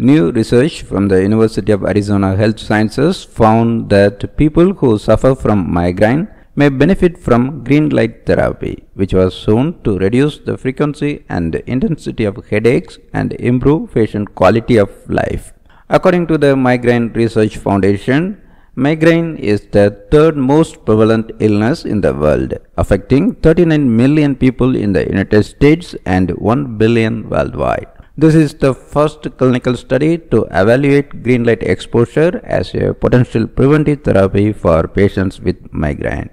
New research from the University of Arizona Health Sciences found that people who suffer from migraine may benefit from green light therapy, which was shown to reduce the frequency and intensity of headaches and improve patient quality of life. According to the Migraine Research Foundation, migraine is the third most prevalent illness in the world, affecting 39 million people in the United States and 1 billion worldwide. This is the first clinical study to evaluate green light exposure as a potential preventive therapy for patients with migraine.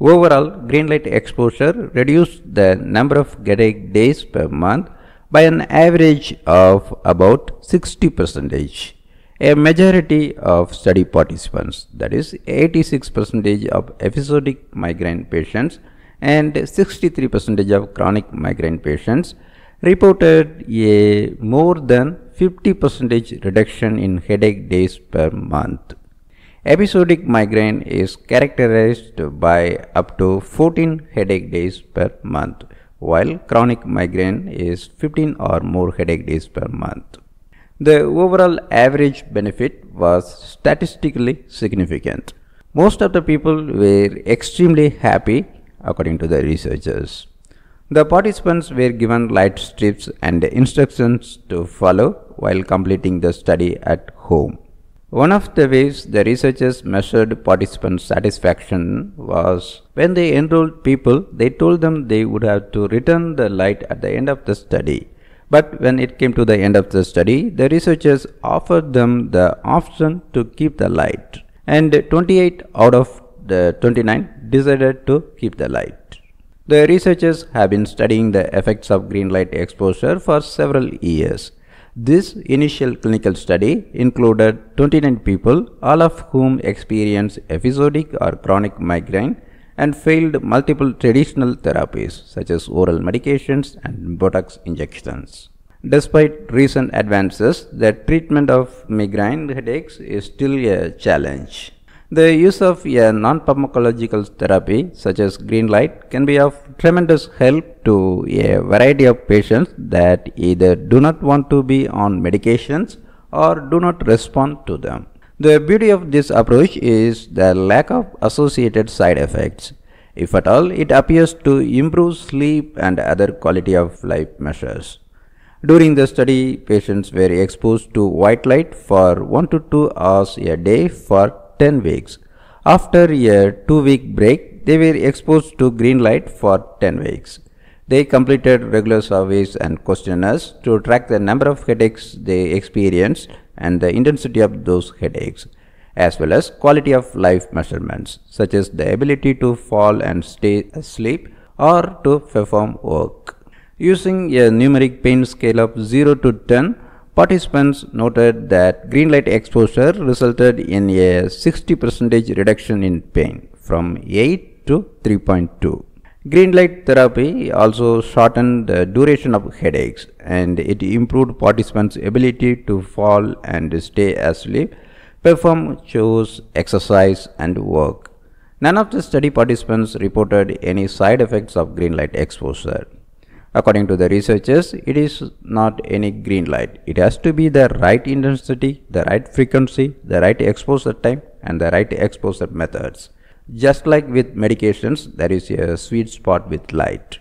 Overall, green light exposure reduced the number of headache days per month by an average of about 60%. A majority of study participants, that is 86% of episodic migraine patients and 63% of chronic migraine patients, reported a more than 50% reduction in headache days per month. Episodic migraine is characterized by up to 14 headache days per month, while chronic migraine is 15 or more headache days per month. The overall average benefit was statistically significant. Most of the people were extremely happy, according to the researchers. The participants were given light strips and instructions to follow while completing the study at home. One of the ways the researchers measured participants' satisfaction was when they enrolled people, they told them they would have to return the light at the end of the study. But when it came to the end of the study, the researchers offered them the option to keep the light, and 28 out of the 29 decided to keep the light. The researchers have been studying the effects of green light exposure for several years. This initial clinical study included 29 people, all of whom experienced episodic or chronic migraine and failed multiple traditional therapies such as oral medications and Botox injections. Despite recent advances, the treatment of migraine headaches is still a challenge. The use of a non-pharmacological therapy such as green light can be of tremendous help to a variety of patients that either do not want to be on medications or do not respond to them. The beauty of this approach is the lack of associated side effects. If at all, it appears to improve sleep and other quality of life measures. During the study, patients were exposed to white light for 1 to 2 hours a day for 10 weeks. After a 2-week break, they were exposed to green light for 10 weeks. They completed regular surveys and questionnaires to track the number of headaches they experienced and the intensity of those headaches, as well as quality of life measurements, such as the ability to fall and stay asleep or to perform work. Using a numeric pain scale of 0 to 10, participants noted that green light exposure resulted in a 60% reduction in pain from 8 to 3.2. Green light therapy also shortened the duration of headaches, and it improved participants' ability to fall and stay asleep, perform chores, exercise, and work. None of the study participants reported any side effects of green light exposure. According to the researchers, it is not any green light. It has to be the right intensity, the right frequency, the right exposure time, and the right exposure methods. Just like with medications, there is a sweet spot with light.